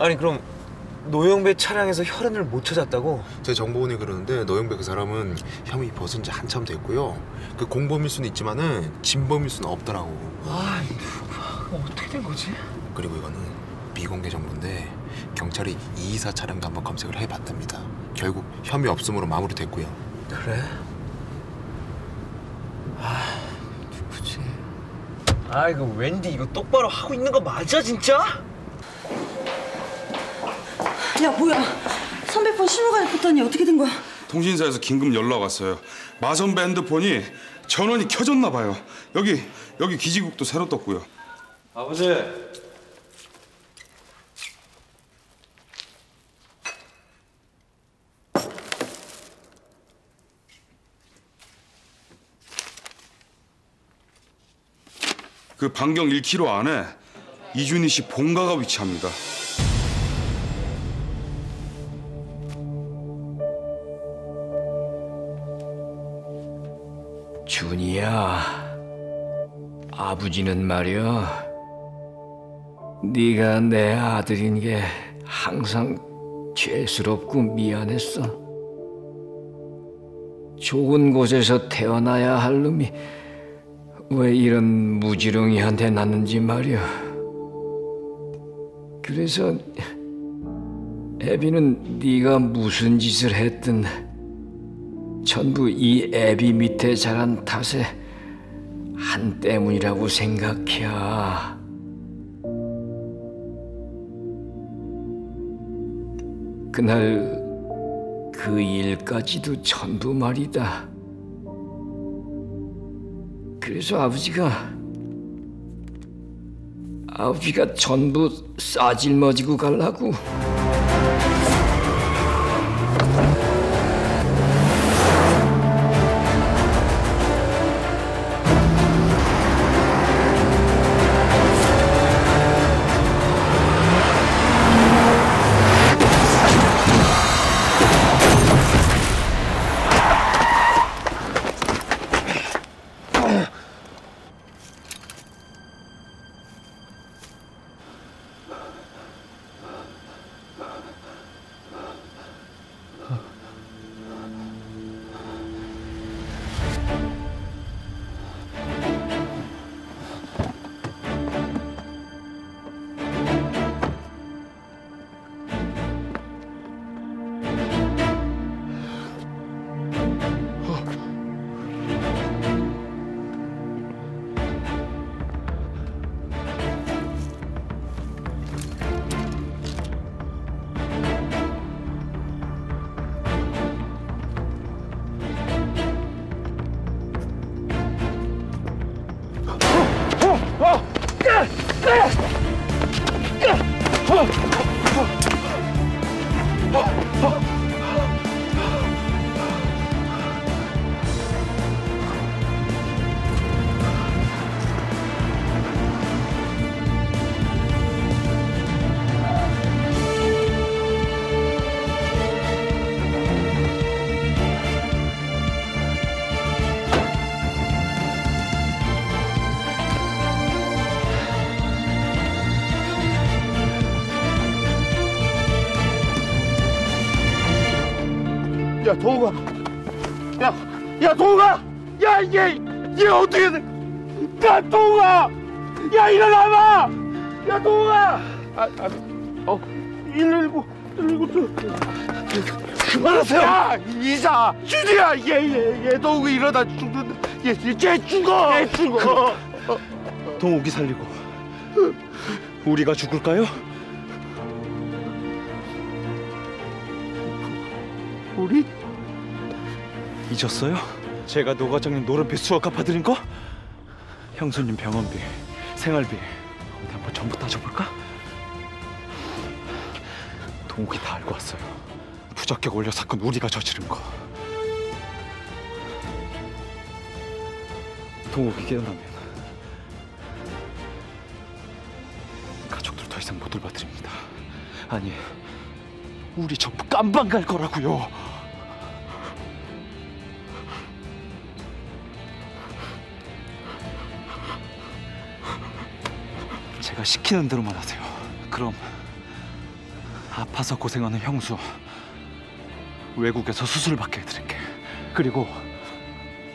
아니 그럼 노영배 차량에서 혈흔을 못 찾았다고? 제 정보원이 그러는데 노영배 그 사람은 혐의 벗은 지 한참 됐고요. 그 공범일 수는 있지만은 진범일 수는 없더라고. 아, 어떻게 된 거지? 그리고 이거는 미공개 정보인데 경찰이 이사 차량도 한번 검색을 해봤답니다. 결국 혐의 없음으로 마무리됐고요. 그래? 아, 누구지? 아 이거 웬디 이거 똑바로 하고 있는 거 맞아 진짜? 야 뭐야, 선배 폰 신호가 붙더니 어떻게 된 거야? 통신사에서 긴급 연락 왔어요. 마 선배 핸드폰이 전원이 켜졌나 봐요. 여기 기지국도 새로 떴고요. 아버지. 그 반경 1km 안에 이준희 씨 본가가 위치합니다. 준이야, 아버지는 말이야, 네가 내 아들인 게 항상 죄스럽고 미안했어. 좋은 곳에서 태어나야 할 놈이 왜 이런 무지렁이한 데 났는지 말이야. 그래서 애비는 네가 무슨 짓을 했든 전부 이 애비 밑에 자란 탓에 한 때문이라고 생각해야. 그날 그 일까지도 전부 말이다. 그래서 아버지가 전부 싸질머지고 가려고. 야 동욱아, 야 동욱아, 야 얘 어떻게 돼? 야 동욱아, 야 일어나봐, 야 동욱아, 어, 119 그만하세요. 야 이사, 쥬리야, 얘 동욱이 이러다 죽는다, 얘 죽어, 동욱이 살리고 우리가 죽을까요? 우리? 잊었어요? 제가 노과장님 노름비 수억 갚아드린 거? 형수님 병원비, 생활비 어디 한번 전부 따져볼까? 동욱이 다 알고 왔어요. 부적격 올려 사건 우리가 저지른 거. 동욱이 깨어나면 가족들 더 이상 못 돌봐드립니다. 아니, 우리 전부 깜방 갈 거라고요. 시키는 대로만 하세요. 그럼 아파서 고생하는 형수 외국에서 수술받게 해드릴게. 그리고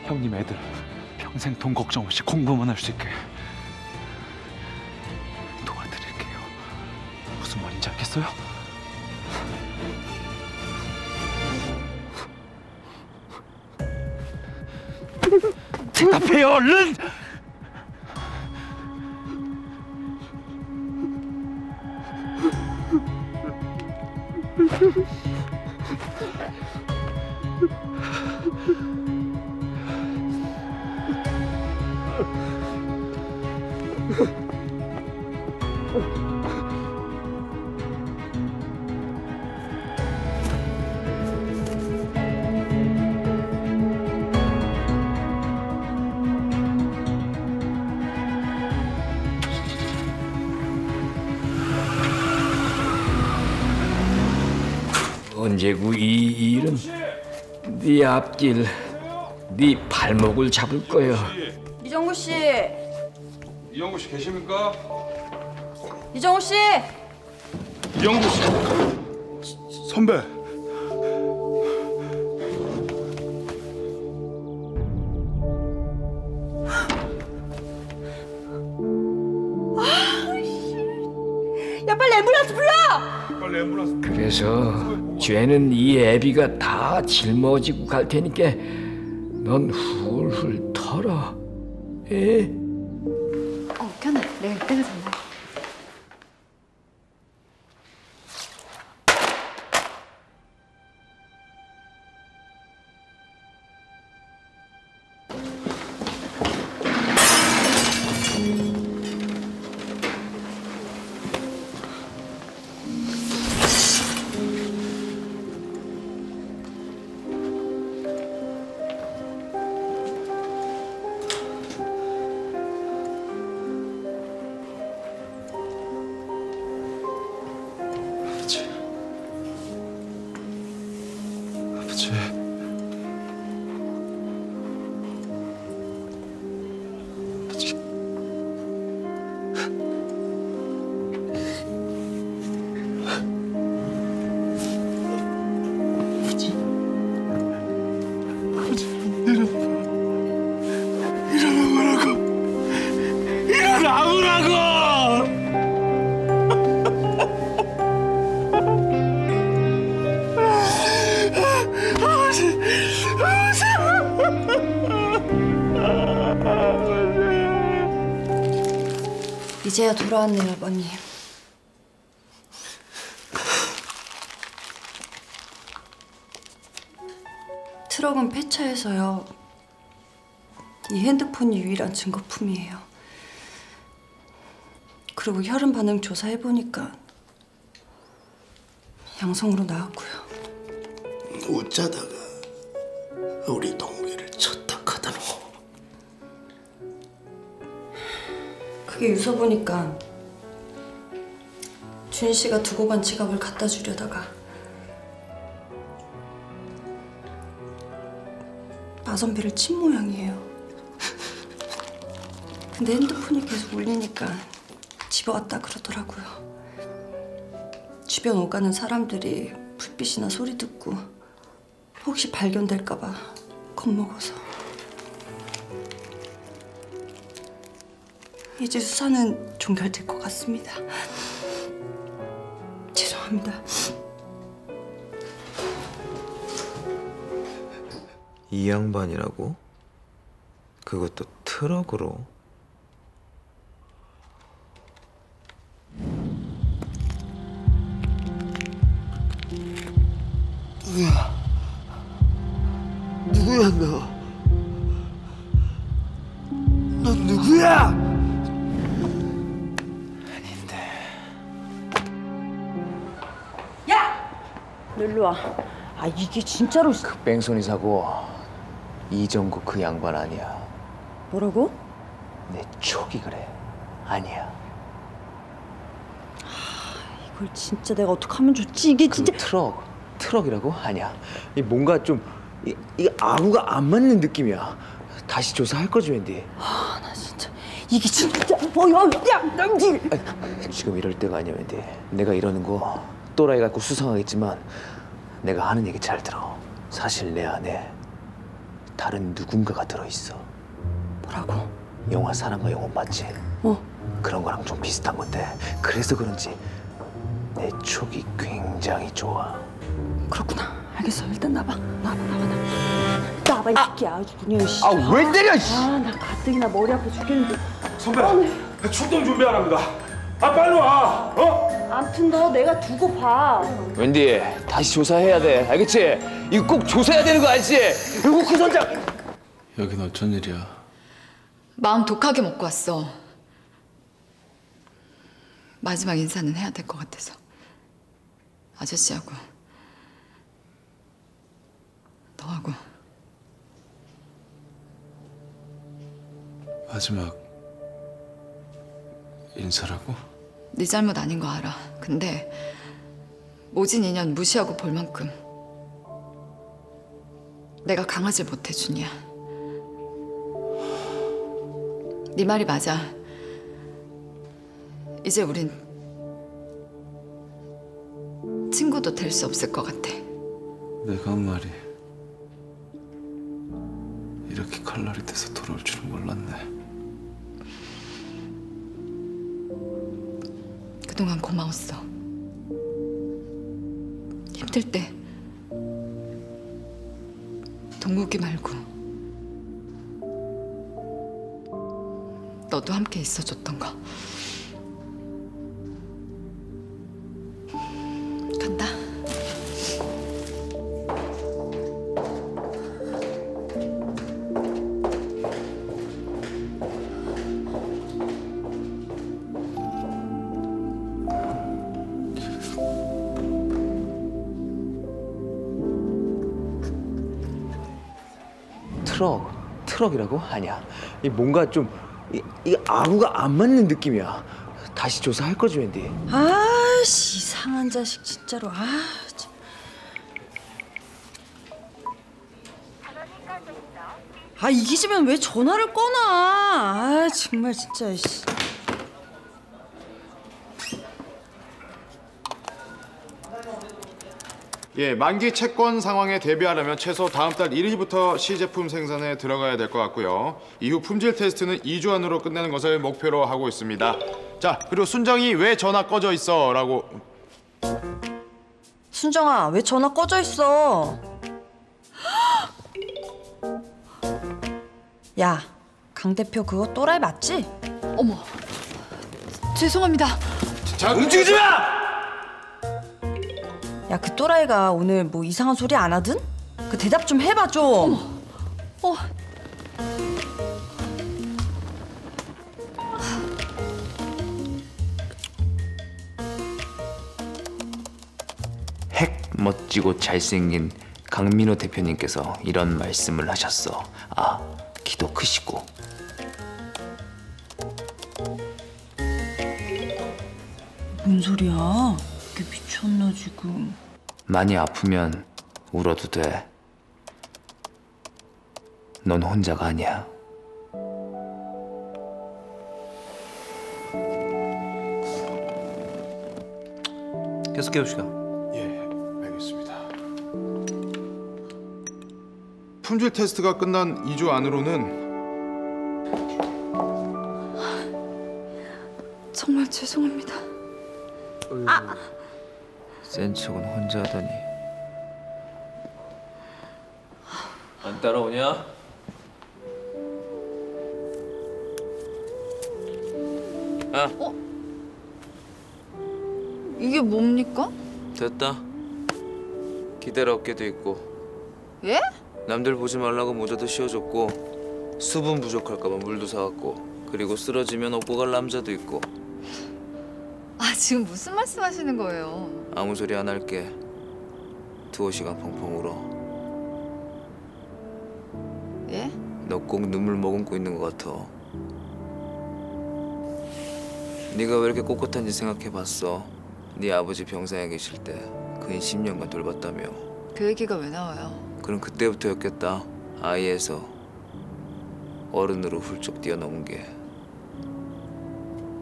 형님 애들 평생 돈 걱정 없이 공부만 할 수 있게 도와드릴게요. 무슨 말인지 알겠어요? 대답해요, 얼른! 언제구 이 일은 네 앞길, 네 발목을 잡을 거야. 이정구 씨. 이정구 씨 계십니까? 이정구 씨. 이정구 씨. 선배. 야, 빨리 앰뷸런스 불러. 빨리 앰뷸런스. 그래서. 죄는 이 애비가 다 짊어지고 갈 테니까 넌 훌훌 털어. 에? 켜놔. 내가 이따가 전화. 이제야 돌아왔네요, 아버님. 트럭은 폐차해서요. 이 핸드폰이 유일한 증거품이에요. 그리고 혈흔 반응 조사해보니까 양성으로 나왔고요. 어쩌다가 우리 동기를 쳤다카다노. 그게 유서 보니까 준 씨가 두고 간 지갑을 갖다 주려다가 나 선배를 친 모양이에요. 근데 핸드폰이 계속 울리니까 집어왔다 그러더라고요. 주변 오가는 사람들이 불빛이나 소리 듣고 혹시 발견될까 봐 겁먹어서. 이제 수사는 종결될 것 같습니다. 죄송합니다. 이 양반이라고? 그것도 트럭으로? 누구야? 누구야 너? 너 누구야? 아닌데. 야! 너 일로 와. 아 이게 진짜로 그 뺑소니 사고 이정국 그 양반 아니야. 뭐라고? 내 촉이 그래. 아니야. 아, 이걸 진짜 내가 어떻게 하면 좋지? 이게 진짜. 그 트럭이라고? 아니야. 이 뭔가 좀 이 아무가 안 맞는 느낌이야. 다시 조사할 거지, 웬디. 아, 나 진짜 이게 진짜 뭐야? 야, 남기. 지금 이럴 때가 아니야, 웬디. 내가 이러는 거 또라이 같고 수상하겠지만 내가 하는 얘기 잘 들어. 사실 내 안에 다른 누군가가 들어있어. 뭐라고? 영화 사랑과 영혼 맞지? 어. 그런 거랑 좀 비슷한 건데 그래서 그런지 내 촉이 굉장히 좋아. 그렇구나. 알겠어. 일단 나봐. 나봐 이 새끼야. 아주 그녀 씨. 아 왜 때려 씨. 아 나 가뜩이나 머리 아파 죽겠는데. 선배. 나 출동 준비하랍니다. 아 빨리 와. 어? 암튼 너 내가 두고 봐. 웬디 다시 조사해야 돼. 알겠지? 이거 꼭 조사해야 되는 거 알지? 그리고 큰 선장. 여긴 어쩐 일이야? 마음 독하게 먹고 왔어. 마지막 인사는 해야 될 것 같아서. 아저씨하고 너하고. 마지막 인사라고? 네 잘못 아닌 거 알아. 근데 모진 인연 무시하고 볼 만큼 내가 강하지 못해 준이야. 네 말이 맞아. 이제 우린 친구도 될 수 없을 것 같아. 내가 한 말이 이렇게 칼날이 돼서 돌아올 줄은 몰랐네. 그동안 고마웠어. 힘들 때 동욱이 말고 너도 함께 있어줬던 거. 트럭이라고? 아니야. 이 뭔가 좀 이 아구가 안 맞는 느낌이야. 다시 조사할 거지, 웬디. 아씨 이상한 자식 진짜로. 아 참. 아 이 기집애는 왜 전화를 꺼나? 아 정말 진짜. 예, 만기 채권 상황에 대비하려면 최소 다음 달 1일부터 시제품 생산에 들어가야 될 것 같고요. 이후 품질 테스트는 2주 안으로 끝내는 것을 목표로 하고 있습니다. 자, 그리고 순정이 왜 전화 꺼져 있어? 라고. 순정아, 왜 전화 꺼져 있어? 야, 강 대표 그거 또라이 맞지? 어머, 죄송합니다. 자, 움직이지 마! 야, 그 또라이가 오늘 뭐 이상한 소리 안 하든? 그 대답 좀 해봐, 좀. 어머. 어. 핵 멋지고 잘생긴 강민호 대표님께서 이런 말씀을 하셨어. 아, 키도 크시고. 뭔 소리야? 이게 미쳤나 지금. 많이 아프면 울어도 돼. 넌 혼자가 아니야. 계속 해봅시다. 예, 알겠습니다. 품질 테스트가 끝난 2주 안으로는. 정말 죄송합니다. 아. 센 척은 혼자 하다니. 안 따라오냐? 아. 어? 이게 뭡니까? 됐다. 기대라 어깨도 있고. 예? 남들 보지 말라고 모자도 씌워줬고, 수분 부족할까봐 물도 사왔고, 그리고 쓰러지면 업고 갈 남자도 있고. 아, 지금 무슨 말씀하시는 거예요? 아무 소리 안 할게. 2~5시간 펑펑 울어. 예? 너 꼭 눈물 머금고 있는 것 같아. 네가 왜 이렇게 꼿꼿한지 생각해봤어. 네 아버지 병상에 계실 때 그인 10년간 돌봤다며. 그 얘기가 왜 나와요? 그럼 그때부터였겠다. 아이에서 어른으로 훌쩍 뛰어넘은 게.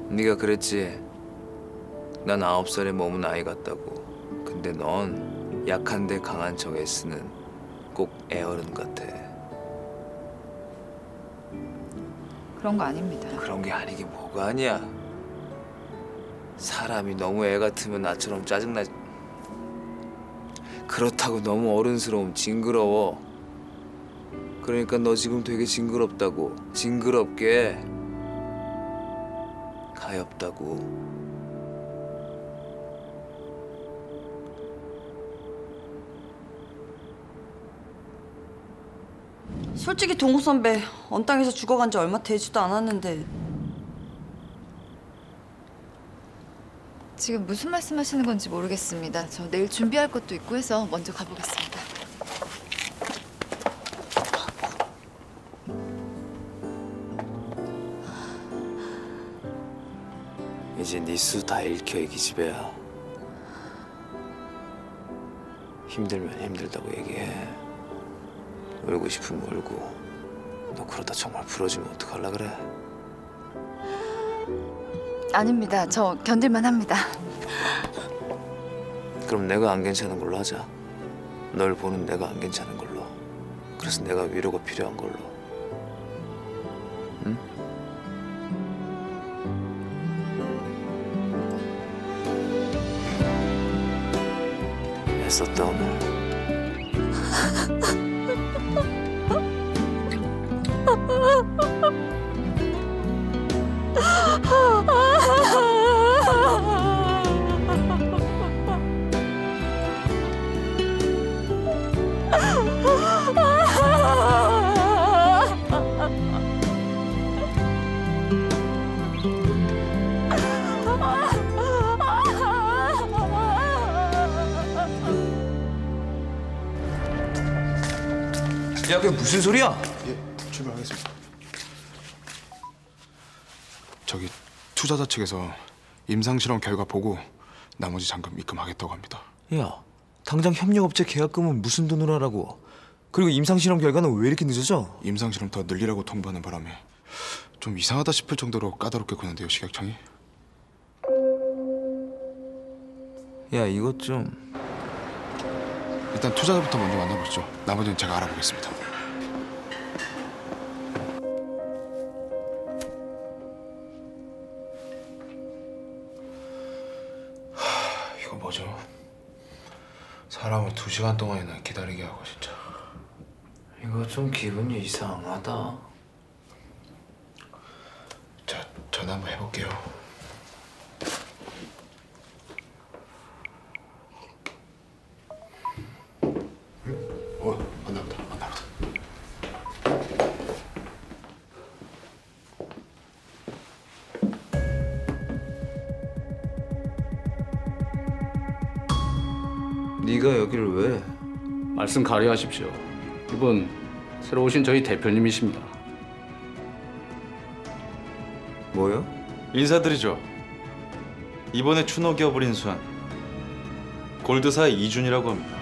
네가 그랬지. 난 9살에 머문 아이 같다고. 근데 넌 약한데 강한 척 애쓰는 꼭 애어른 같아. 그런 거 아닙니다. 그런 게 아니긴 뭐가 아니야. 사람이 너무 애 같으면 나처럼 짜증나. 그렇다고 너무 어른스러움 징그러워. 그러니까 너 지금 되게 징그럽다고. 징그럽게 가엽다고. 솔직히 동욱 선배 언땅에서 죽어간 지 얼마 되지도 않았는데. 지금 무슨 말씀하시는 건지 모르겠습니다. 저 내일 준비할 것도 있고 해서 먼저 가보겠습니다. 이제 네 수 다 읽혀 이 기집애야. 힘들면 힘들다고 얘기해. 울고 싶으면 울고. 너 그러다 정말 부러지면 어떡할라 그래? 아닙니다. 저 견딜만 합니다. 그럼 내가 안 괜찮은 걸로 하자. 널 보는 내가 안 괜찮은 걸로. 그래서 내가 위로가 필요한 걸로. 응? 애썼다 오늘. 야, 그게 무슨 소리야? 예, 출발하겠습니다. 저기 투자자 측에서 임상실험 결과 보고 나머지 잔금 입금하겠다고 합니다. 야, 당장 협력업체 계약금은 무슨 돈으로 하라고? 그리고 임상실험 결과는 왜 이렇게 늦어져? 임상실험 더 늘리라고 통보하는 바람에 좀 이상하다 싶을 정도로 까다롭게 구는데요, 식약청이. 야, 이것 좀... 일단 투자자부터 먼저 만나보시죠. 나머지는 제가 알아보겠습니다. 하, 이거 뭐죠? 사람을 2시간 동안이나 기다리게 하고 진짜. 이거 좀 기분이 이상하다. 자, 전화 한번 해볼게요. 네가 여기를 왜? 말씀 가려하십시오. 이분 새로 오신 저희 대표님이십니다. 뭐요? 인사드리죠. 이번에 추노기업을 인수한 골드사의 이준희라고 합니다.